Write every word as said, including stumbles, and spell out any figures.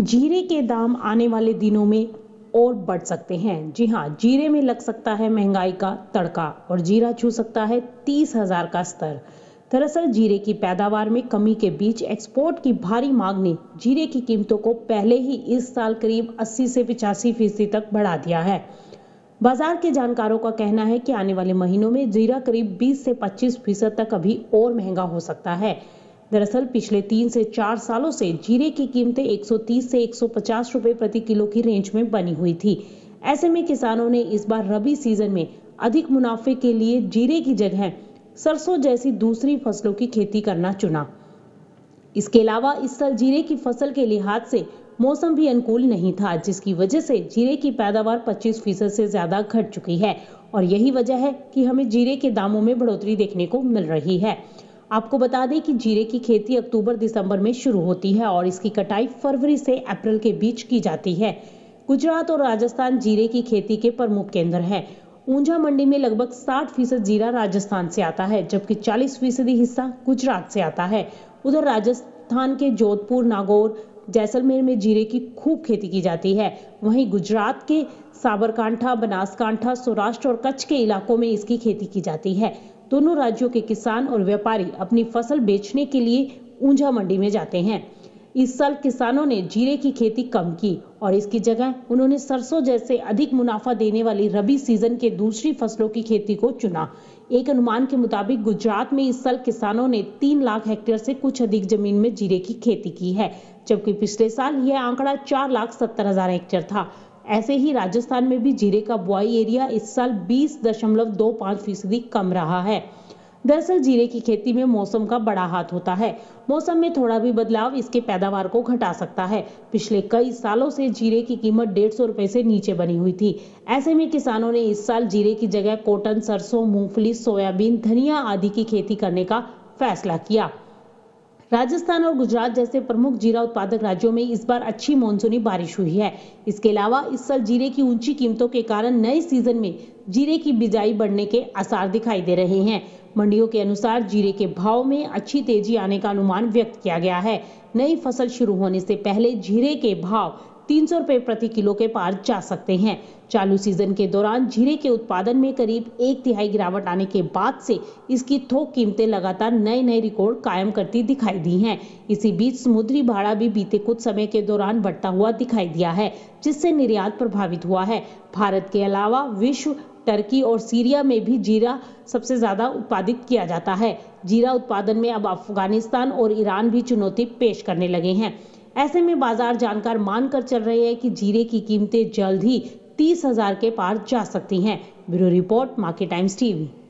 जीरे के दाम आने वाले दिनों में और बढ़ सकते हैं। जी हाँ, जीरे में लग सकता है महंगाई का तड़का और जीरा छू सकता है तीस हजार का स्तर। दरअसल जीरे की पैदावार में कमी के बीच एक्सपोर्ट की भारी मांग ने जीरे की कीमतों को पहले ही इस साल करीब अस्सी से पिचासी फीसदी तक बढ़ा दिया है। बाजार के जानकारों का कहना है कि आने वाले महीनों में जीरा करीब बीस से पच्चीस फीसद तक अभी और महंगा हो सकता है। दरअसल पिछले तीन से चार सालों से जीरे की कीमतें एक सौ तीस से एक सौ पचास रुपए प्रति किलो की रेंज में बनी हुई थी। ऐसे में किसानों ने इस बार रबी सीजन में अधिक मुनाफे के लिए जीरे की जगह सरसों जैसी दूसरी फसलों की खेती करना चुना। इसके अलावा इस साल जीरे की फसल के लिहाज से मौसम भी अनुकूल नहीं था, जिसकी वजह से जीरे की पैदावार पच्चीस फीसद से ज्यादा घट चुकी है और यही वजह है कि हमें जीरे के दामों में बढ़ोतरी देखने को मिल रही है। आपको बता दें कि जीरे की खेती अक्टूबर दिसंबर में शुरू होती है और इसकी कटाई फरवरी से अप्रैल के बीच की जाती है। गुजरात और राजस्थान जीरे की खेती के प्रमुख केंद्र हैं। ऊंझा मंडी में लगभग साठ फीसद जीरा राजस्थान से आता है, जबकि चालीस फीसदी हिस्सा गुजरात से आता है। उधर राजस्थान के जोधपुर, नागौर, जैसलमेर में जीरे की खूब खेती की जाती है। वहीं गुजरात के साबरकांठा, बनासकांठा, सौराष्ट्र और कच्छ के इलाकों में इसकी खेती की जाती है। दोनों राज्यों के किसान और व्यापारी अपनी फसल बेचने के लिए ऊंझा मंडी में जाते हैं। इस साल किसानों ने जीरे की खेती कम की और इसकी जगह उन्होंने सरसों जैसे अधिक मुनाफा देने वाली रबी सीजन के दूसरी फसलों की खेती को चुना। एक अनुमान के मुताबिक गुजरात में इस साल किसानों ने तीन लाख हेक्टेयर से कुछ अधिक जमीन में जीरे की खेती की है, जबकि पिछले साल यह आंकड़ा चार लाख सत्तर हजार हेक्टेयर था। ऐसे ही राजस्थान में भी जीरे का बुआई एरिया इस साल बीस दशमलव दो पाँच फीसदी कम रहा है। दरअसल जीरे की खेती में मौसम का बड़ा हाथ होता है। मौसम में थोड़ा भी बदलाव इसके पैदावार को घटा सकता है। पिछले कई सालों से जीरे की कीमत डेढ़ सौ रुपए से नीचे बनी हुई थी। ऐसे में किसानों ने इस साल जीरे की जगह कॉटन, सरसों, मूंगफली, सोयाबीन, धनिया आदि की खेती करने का फैसला किया। राजस्थान और गुजरात जैसे प्रमुख जीरा उत्पादक राज्यों में इस बार अच्छी मानसूनी बारिश हुई है। इसके अलावा इस साल जीरे की ऊंची कीमतों के कारण नए सीजन में जीरे की बिजाई बढ़ने के आसार दिखाई दे रहे हैं। मंडियों के अनुसार जीरे के भाव में अच्छी तेजी आने का अनुमान व्यक्त किया गया है। नई फसल शुरू होने से पहले जीरे के भाव तीन सौ रुपए प्रति किलो के पार जा सकते हैं। चालू सीजन के दौरान जीरे के उत्पादन में करीब एक तिहाई गिरावट आने के बाद से इसकी थोक कीमतें लगातार नए नए रिकॉर्ड कायम करती दिखाई दी हैं। इसी बीच समुद्री भाड़ा भी बीते कुछ समय के दौरान बढ़ता हुआ दिखाई दिया है, जिससे निर्यात प्रभावित हुआ है। भारत के अलावा विश्व, टर्की और सीरिया में भी जीरा सबसे ज्यादा उत्पादित किया जाता है। जीरा उत्पादन में अब अफगानिस्तान और ईरान भी चुनौती पेश करने लगे हैं। ऐसे में बाजार जानकार मानकर चल रहे हैं कि जीरे की कीमतें जल्द ही तीस हजार के पार जा सकती हैं। Bureau report, Market Times TV.